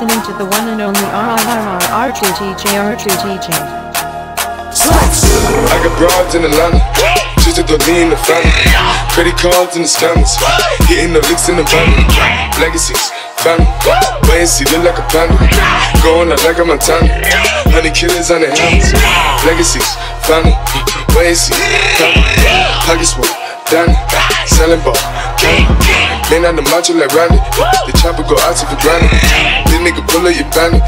listening to the one and only R2TJ. I got broads in Atlanta, just a Dolly in the family. Credit cards in the scammers, hitting the licks in the van. Legacies, family, why is he look like a panda? Going out like a Montana, honey killers on their hands. Legacies, family, why is he? Pockets were Danny, selling ball, candy. Man on the macho like Randy, the chopper go out to the granite. This nigga pull up your bandit,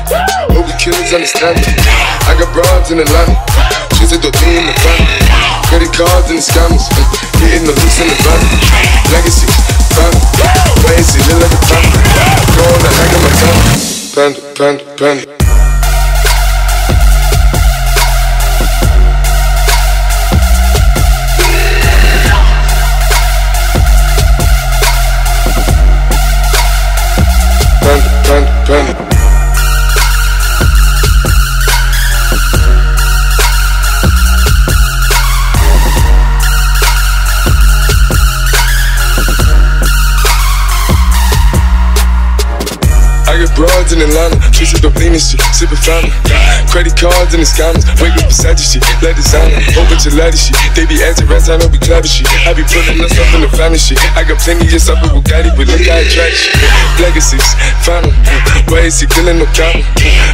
hope the killers understand it. I got broads in Atlanta, just a Dolly in the family. Credit cards and the scammers, hitting the loose in the van. Legacy, family, why is he look like a panda? Going out like a Montana, panda, panda, panda. Broads in Atlanta, trips with the Venus shit, sippin' fountain. Credit cards and the scammers, wake up beside your shit, let designer, open gelati shit. They be acting rats, I know be clapping shit. I be putting us up in the family shit. I got plenty just up with Bugatti, but look how I track shit. Legacies, fountain, why is he killing no comma?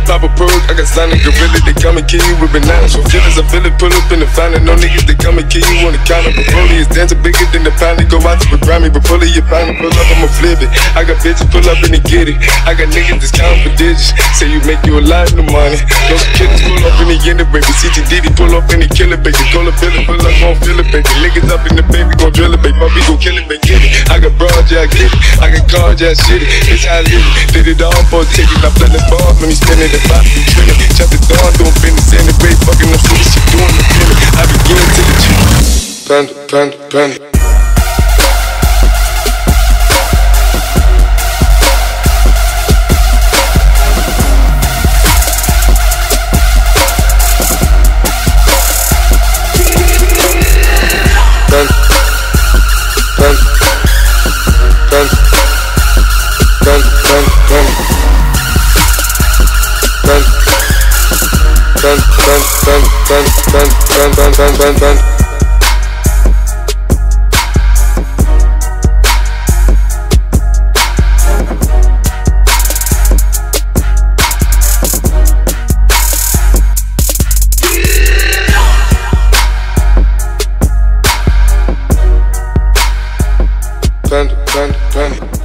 Pop a perk, I got slimy gorilla, they come and kill you with bananas. For feelings, I feel it, pull up in the fountain. No niggas, they come and kill you on the counter. But Broly is dancing bigger than the pound. Go out to the Grammy, but pull it, you find it, pull up, I'ma flip it. I got bitches, pull up and they get it. I got niggas just count for digits, say you make you a lot of money. Those kids pull up in the end of baby, CTD pull up in the killer baby, call a villain, pull up on filler baby, niggas up in the baby, gon' drill it baby, puppy gon' kill it baby, get it. I got broad, yeah I get it, I got cards, yeah I shit it, it's how I live it, did it all for a ticket, I play the ball, let me spin it, if I be drilling, chop the dog, doing business, in the way, fucking up, shit, she doing the feeling, I be getting to the gym. Panda, panda, panda. Panda. Panda.